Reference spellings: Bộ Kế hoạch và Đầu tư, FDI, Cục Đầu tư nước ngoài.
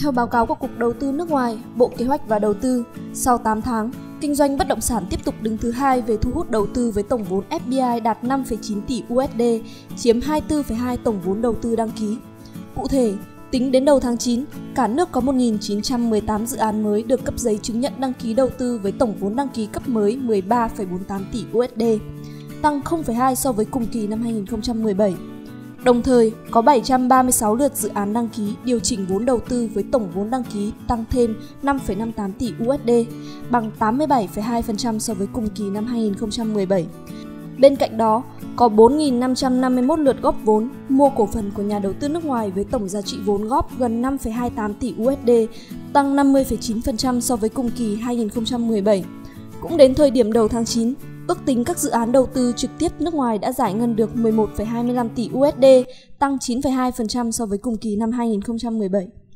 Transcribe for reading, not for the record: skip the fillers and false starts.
Theo báo cáo của Cục Đầu tư nước ngoài, Bộ Kế hoạch và Đầu tư, sau 8 tháng, kinh doanh bất động sản tiếp tục đứng thứ 2 về thu hút đầu tư với tổng vốn FDI đạt 5,9 tỷ USD, chiếm 24,2% tổng vốn đầu tư đăng ký. Cụ thể, tính đến đầu tháng 9, cả nước có 1.918 dự án mới được cấp giấy chứng nhận đăng ký đầu tư với tổng vốn đăng ký cấp mới 13,48 tỷ USD, tăng 0,2% so với cùng kỳ năm 2017. Đồng thời, có 736 lượt dự án đăng ký điều chỉnh vốn đầu tư với tổng vốn đăng ký tăng thêm 5,58 tỷ USD, bằng 87,2% so với cùng kỳ năm 2017. Bên cạnh đó, có 4.551 lượt góp vốn mua cổ phần của nhà đầu tư nước ngoài với tổng giá trị vốn góp gần 5,28 tỷ USD, tăng 50,9% so với cùng kỳ 2017. Cũng đến thời điểm đầu tháng 9, ước tính các dự án đầu tư trực tiếp nước ngoài đã giải ngân được 11,25 tỷ USD, tăng 9,2% so với cùng kỳ năm 2017.